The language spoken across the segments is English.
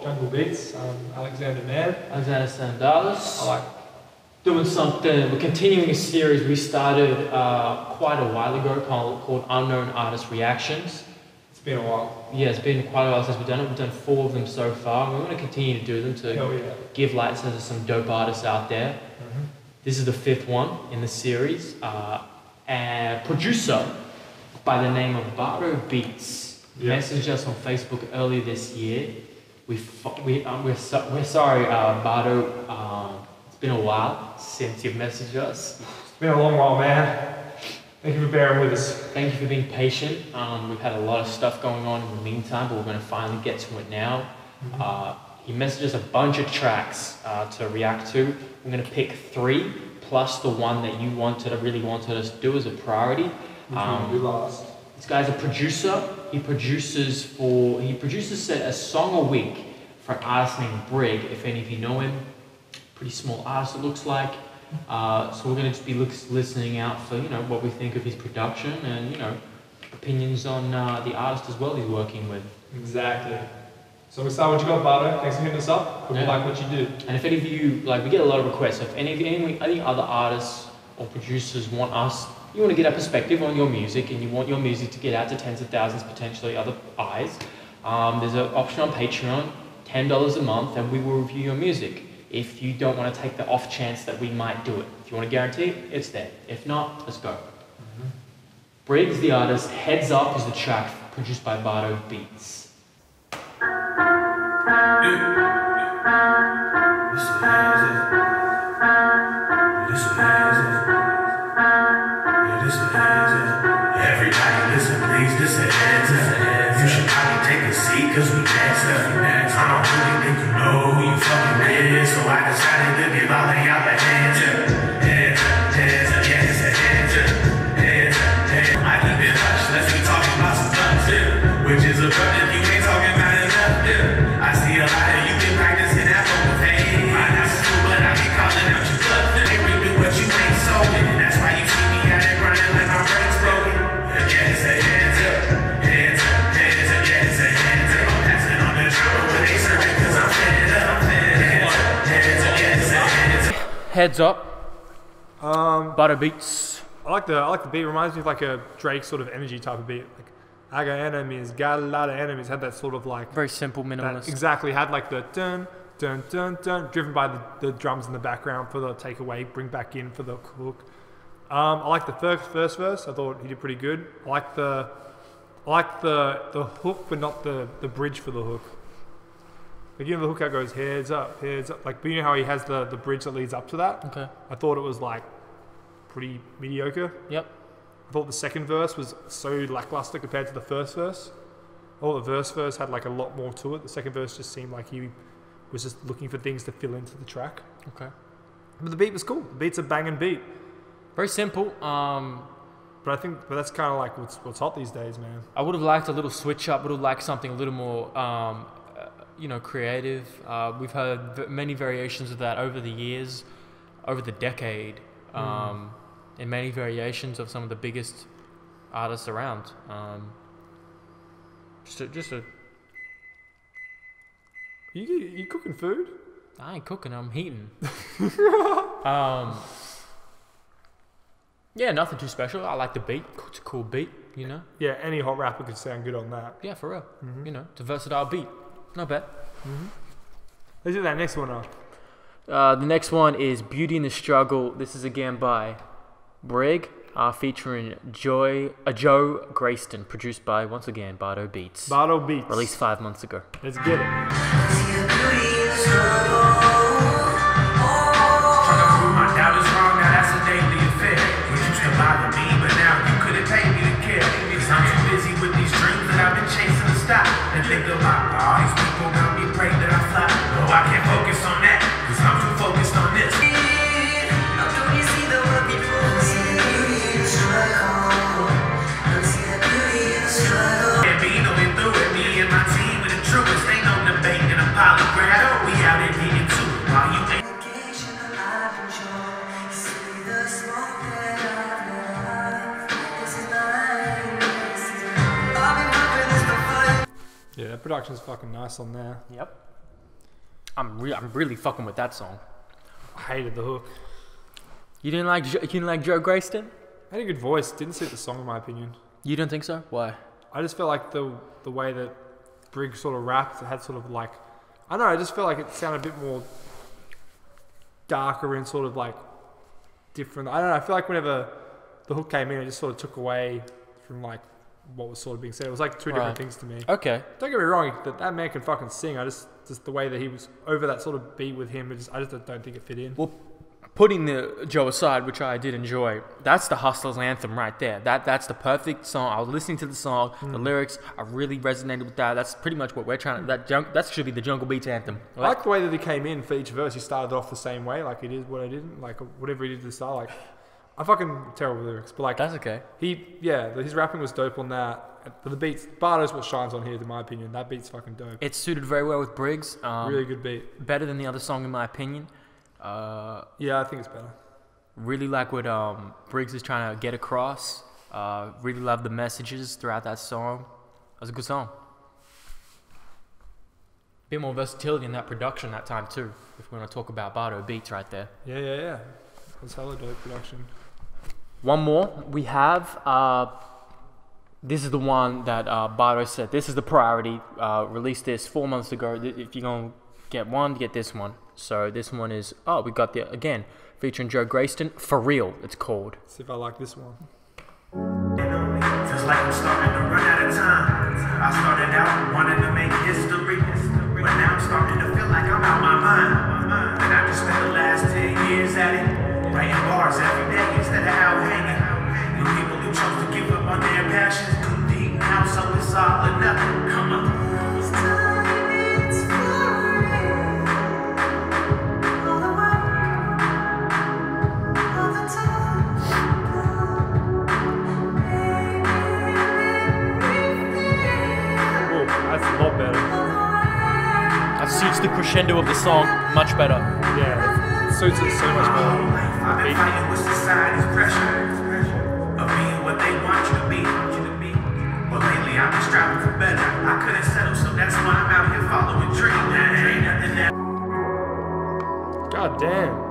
Jungle Beats. Alexander Mann. Alexander Sandalis. I like doing something. We're continuing a series we started quite a while ago called Unknown Artist Reactions. It's been a while. Yeah, it's been quite a while since we've done it. We've done 4 of them so far. We're going to continue to do them to give lights to some dope artists out there. Mm-hmm. This is the 5th one in the series. A producer by the name of Bardo Beats messaged us on Facebook earlier this year. We're sorry, Bardo. It's been a while since you've messaged us. It's been a long while, man. Thank you for bearing with us. Thank you for being patient. We've had a lot of stuff going on in the meantime, but we're going to finally get to it now. Mm-hmm. He messaged us a bunch of tracks to react to. I'm going to pick 3. Plus the one that you really wanted us to do as a priority. This guy's a producer. He produces a song a week for an artist named Brig. If any of you know him, pretty small artist it looks like. So we're gonna just be listening out for what we think of his production and opinions on the artist as well he's working with. Exactly. So excited what you got, Bardo. Thanks for hitting us up. Hope you like what you do. And if any of you, we get a lot of requests. So if any other artists or producers want us, you want to get a perspective on your music and you want your music to get out to tens of thousands, potentially other eyes, there's an option on Patreon, $10 a month, and we will review your music. If you don't want to take the off chance that we might do it. If you want to guarantee it, it's there. If not, let's go. Mm-hmm. Briggs the artist, Heads Up is the track produced by Bardo Beats. Everybody listen, please, this is heads up. You should probably take a seat, cause we next up. I don't really think you know who you fucking is, so I decided to give all of y'all a heads up. Heads up, heads up, yeah, it's a heads up. Heads up, heads up. I keep it hush, let's be talking about some stuff, which is a brother if you ain't talking about enough, I see a lot of you been practicing that from the fame. Mine not school, but I be calling out your stuff. They redo what you ain't sold, and that's why you see me out there grinding like my brain's broken. Yeah, it's a hands up, hands up, hands up, yeah, it's a hands up. I'm passing on the trouble when they serve it cause I'm fed up. Hands up, yeah, it's a hands up. Heads up. Bardo Beats. I like the beat. It reminds me of like a Drake sort of energy type of beat. Like I got enemies, got a lot of enemies. Had that sort of like very simple minimalist. Exactly. Had like the dun dun dun dun, driven by the drums in the background for the takeaway, bring back in for the hook. I like the first verse. I thought he did pretty good. I like the hook, but not the bridge for the hook. But the hook, how it goes heads up, heads up. Like, but you know how he has the bridge that leads up to that. Okay. I thought it was like pretty mediocre. Yep. I thought the second verse was so lackluster compared to the first verse. I thought the verse had like a lot more to it. The second verse just seemed like he was just looking for things to fill into the track. Okay. But the beat was cool. The beat's a banging beat. Very simple, but that's kind of like what's hot these days, man. I would have liked a little switch up. Would have liked something a little more, creative. We've heard many variations of that over the years, over the decade, and many variations of some of the biggest artists around. You cooking food? I ain't cooking. I'm heating. Yeah, nothing too special. I like the beat. It's a cool beat, Yeah, any hot rapper could sound good on that. Yeah, for real. Mm-hmm. It's a versatile beat. Not bad. Mm-hmm. Let's do that next one up. The next one is Beauty in the Struggle. This is again by Brig, featuring Joe Grayston, produced by, once again, Bardo Beats. Bardo Beats. Released 5 months ago. Let's get it. Bother me, but now you couldn't take me to care. Because I'm too busy with these dreams that I've been chasing to stop. And think about all these people around me pray that I fly. No, I can't focus on that, because I'm too focused on this. And being on it through it, me and my team with the truest. Ain't no debate in a polygraph. We out here getting to it while you think. Yeah, production's fucking nice on there. Yep. I'm really fucking with that song. I hated the hook. You didn't like Joe Grayston? Had a good voice. Didn't suit the song, in my opinion. You don't think so? Why? I just felt like the way that Brig sort of rapped, it had sort of like, I don't know, I just felt like it sounded a bit more darker and sort of like different. I don't know. I feel like whenever the hook came in, it just sort of took away from like what was sort of being said. It was like two different things to me. Okay. Don't get me wrong. That man can fucking sing. I just the way that he was over that sort of beat with him, I just don't think it fit in. Well, putting the Joe aside, which I did enjoy, that's the Hustler's anthem right there. That's the perfect song. I was listening to the song, the lyrics, I really resonated with that. That's pretty much what we're trying to, that should be the Jungle Beats anthem. Like, I like the way that he came in for each verse. He started off the same way, like it is what I didn't, like whatever he did to the start, like, I fucking terrible lyrics, but like, that's okay. His rapping was dope on that. But the beats, Bardo's what shines on here, in my opinion. That beat's fucking dope. It's suited very well with Briggs. Really good beat. Better than the other song, in my opinion. Yeah, I think it's better. Really like what Briggs is trying to get across. Really love the messages throughout that song. That was a good song. Bit more versatility in that production that time too. If we want to talk about Bardo Beats right there. Yeah. That's hella dope production. One more we have. This is the one that Bardo said. This is the priority. Released this 4 months ago. If you're gonna get one, get this one. So this one is, oh, we got the, again, featuring Joe Grayston, For Real, it's called. Let's see if I like this one. It's like I'm starting to run out of time. I started out wanting to make history, but now I'm starting to feel like I'm out my mind. And I just spent the last 10 years at it, writing bars every day instead of out hanging. The people who chose to give up on their passions too deep now, so it's all or nothing. Come on. Suits the crescendo of the song much better. Yeah, it suits it so much better. I've been fighting with society's pressure of being what they want you to be. But lately I've been striving for better. I couldn't settle, so that's why I'm out here following dream. That ain't nothing that. God damn.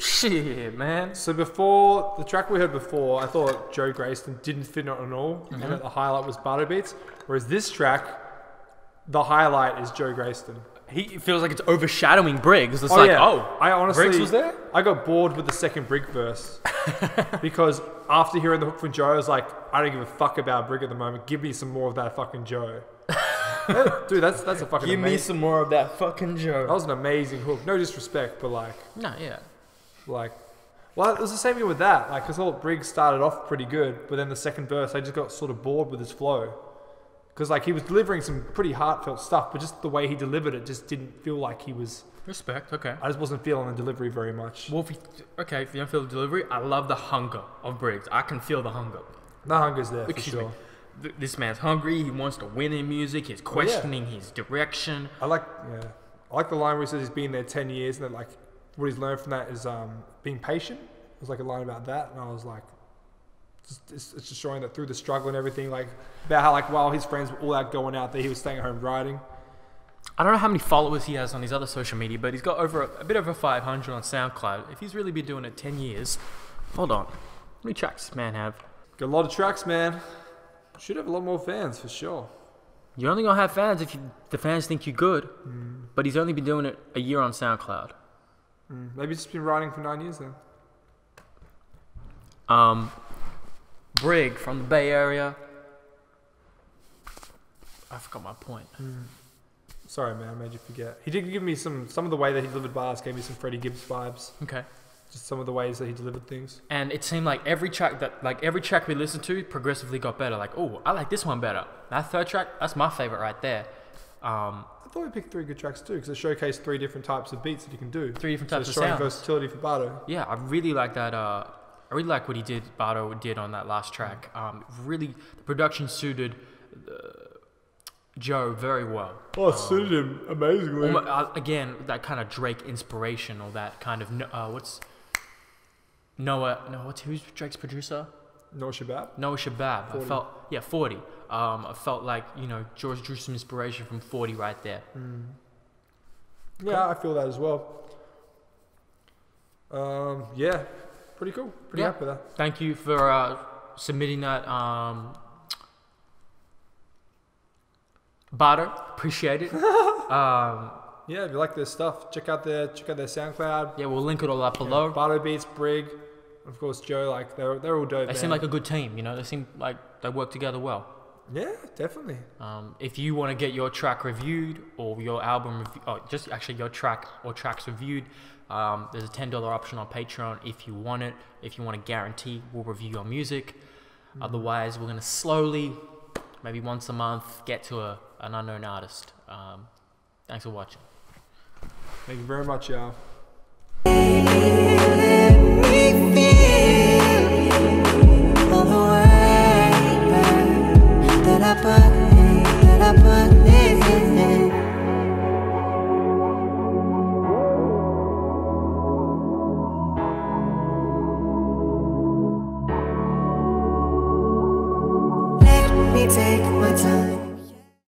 Shit, man. So before, the track we heard before, I thought Joe Grayston didn't fit on at all, and that the highlight was Bardo Beats, whereas this track, the highlight is Joe Grayston. He feels like it's overshadowing Briggs. It's I honestly, Briggs was there? I got bored with the second Brig verse. Because after hearing the hook from Joe, I was like, I don't give a fuck about Brig at the moment. Give me some more of that fucking Joe. Dude, that's a fucking give amazing... me some more of that fucking Joe. That was an amazing hook. No disrespect, but like... No, yeah. Like, well, it was the same thing with that. Like, I thought Briggs started off pretty good, but then the second verse, I just got sort of bored with his flow. Because, like, he was delivering some pretty heartfelt stuff, but just the way he delivered it just didn't feel like he was... Respect, okay. I just wasn't feeling the delivery very much. Well, if you don't feel the delivery, I love the hunger of Briggs. I can feel the hunger. The hunger's there, for sure. This man's hungry. He wants to win in music. He's questioning his direction. I like the line where he says he's been there 10 years, and then, like, what he's learned from that is being patient. There's like a line about that, and I was like, it's just showing that through the struggle and everything, like about how like while his friends were all out going out there, he was staying at home writing. I don't know how many followers he has on his other social media, but he's got over a bit over 500 on SoundCloud. If he's really been doing it 10 years, hold on, how many tracks does man have? Got a lot of tracks, man. Should have a lot more fans for sure. You're only gonna have fans if the fans think you're good. But he's only been doing it a year on SoundCloud. Maybe he's just been writing for 9 years then. Brig from the Bay Area. I forgot my point. Sorry, man, I made you forget. He did give me some of the way that he delivered bars, gave me some Freddie Gibbs vibes. Okay. Just some of the ways that he delivered things. And it seemed like every track that, every track we listened to progressively got better. Like, oh, I like this one better. That third track, that's my favorite right there. I thought we picked three good tracks too, because it showcased three different types of beats that you can do. Three different types of sound. Showing versatility for Bardo. Yeah, I really like that. I really like what he did. Bardo did on that last track. Really, the production suited Joe very well. Oh, suited him amazingly. Again, that kind of Drake inspiration, or that kind of who's Drake's producer? Noah Shabab. Noah Shabab. 40. I felt, yeah, 40. I felt like, you know, George drew some inspiration from 40 right there. Mm. Yeah, cool. I feel that as well. Yeah, pretty cool. Pretty happy with that. Thank you for submitting that, Bardo. Appreciate it. Yeah, if you like their stuff, check out their SoundCloud. Yeah, we'll link it all up below. Bardo Beats, Brig. Of course, Joe, like, they're all dope. They seem like a good team, you know? They seem like they work together well. Yeah, definitely. If you want to get your track reviewed or your album, just actually your track or tracks reviewed, there's a $10 option on Patreon if you want it. If you want to guarantee, we'll review your music. Otherwise, we're going to slowly, maybe once a month, get to an unknown artist. Thanks for watching. Thank you very much, y'all.